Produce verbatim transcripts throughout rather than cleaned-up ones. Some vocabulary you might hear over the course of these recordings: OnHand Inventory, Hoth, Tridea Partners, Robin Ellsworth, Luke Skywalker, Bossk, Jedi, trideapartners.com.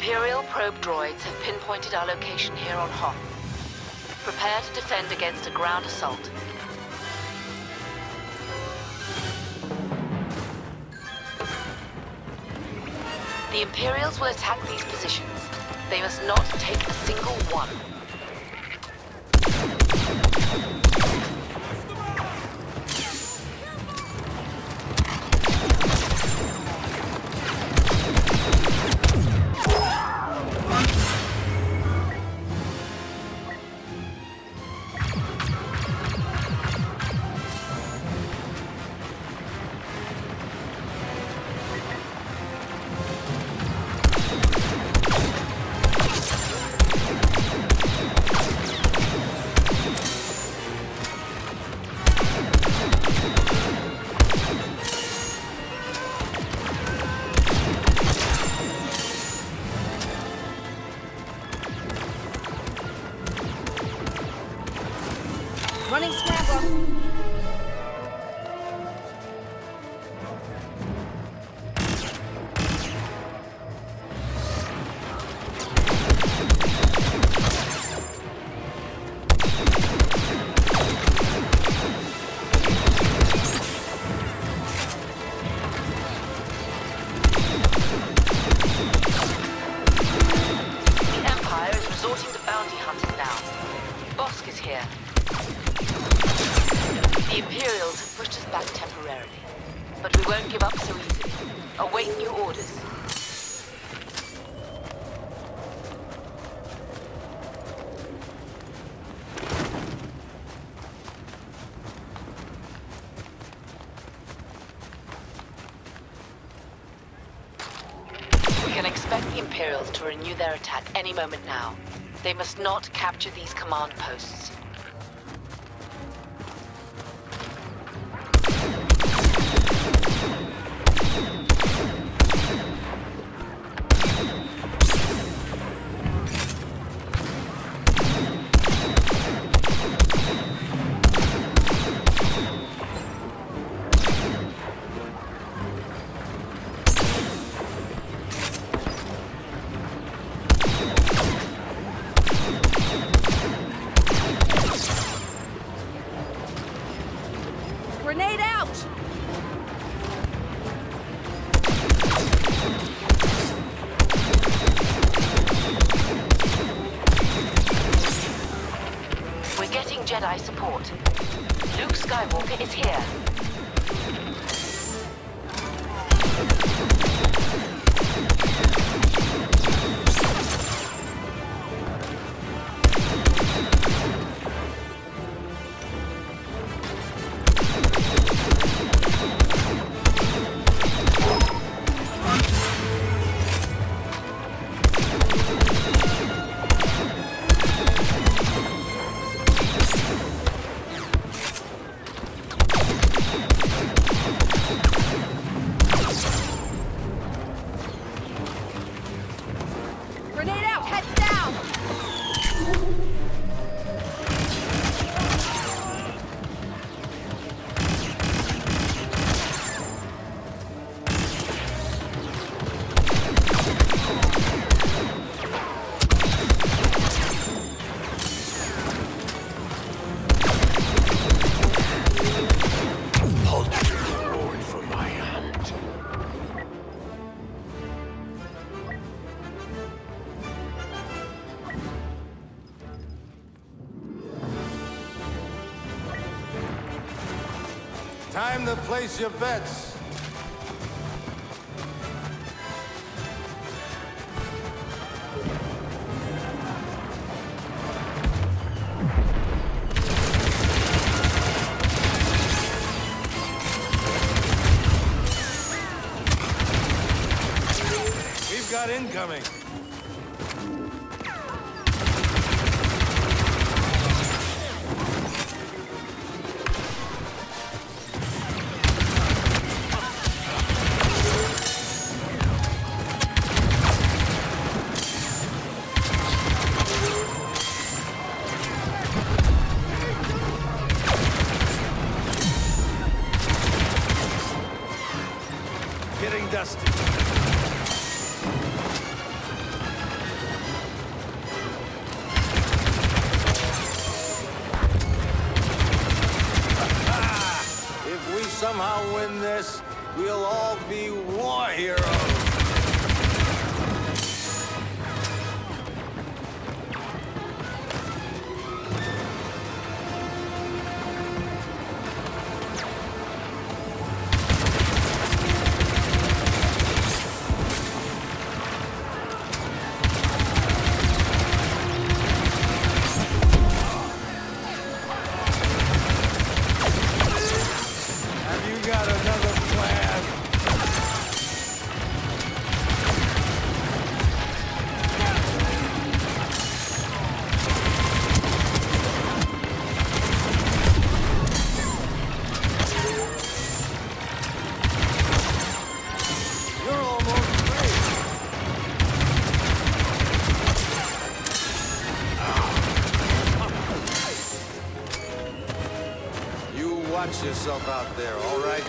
Imperial probe droids have pinpointed our location here on Hoth. Prepare to defend against a ground assault. The Imperials will attack these positions. They must not take a single one. Running scramble. The Empire is resorting to bounty hunting now. Bossk is here. The Imperials have pushed us back temporarily, but we won't give up so easily. Await new orders. We can expect the Imperials to renew their attack any moment now. They must not capture these command posts. Grenade out! We're getting Jedi support. Luke Skywalker is here. Time to place your bets. We've got incoming. Getting dusty. somehow win this, we'll all be war heroes. Watch yourself out there, all right?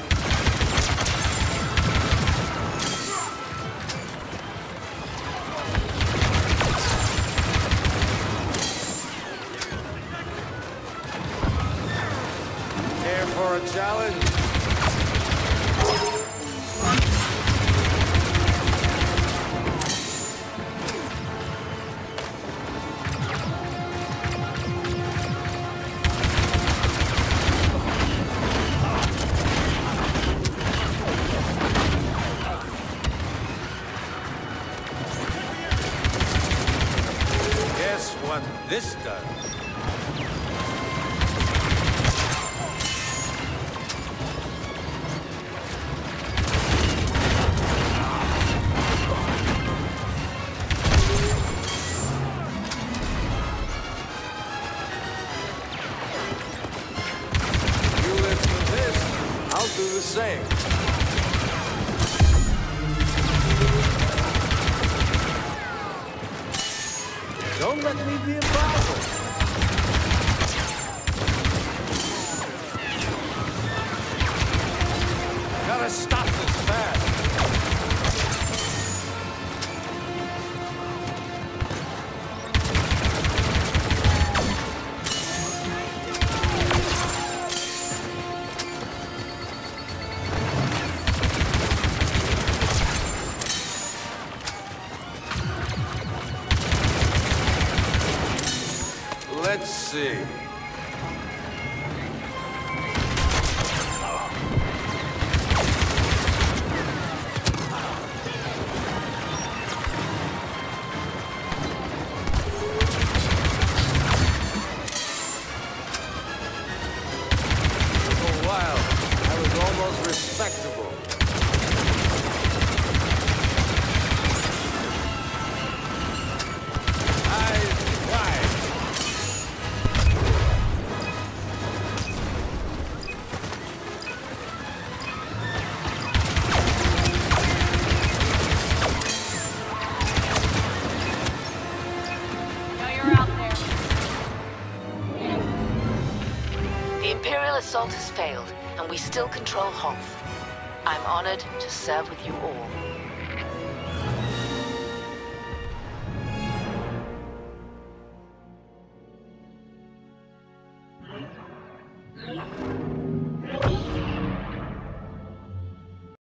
This does. You live for this, I'll do the same. Don't let me be involved. Gotta stop this fast. Let's see. Assault has failed, and we still control Hoth. I'm honored to serve with you all.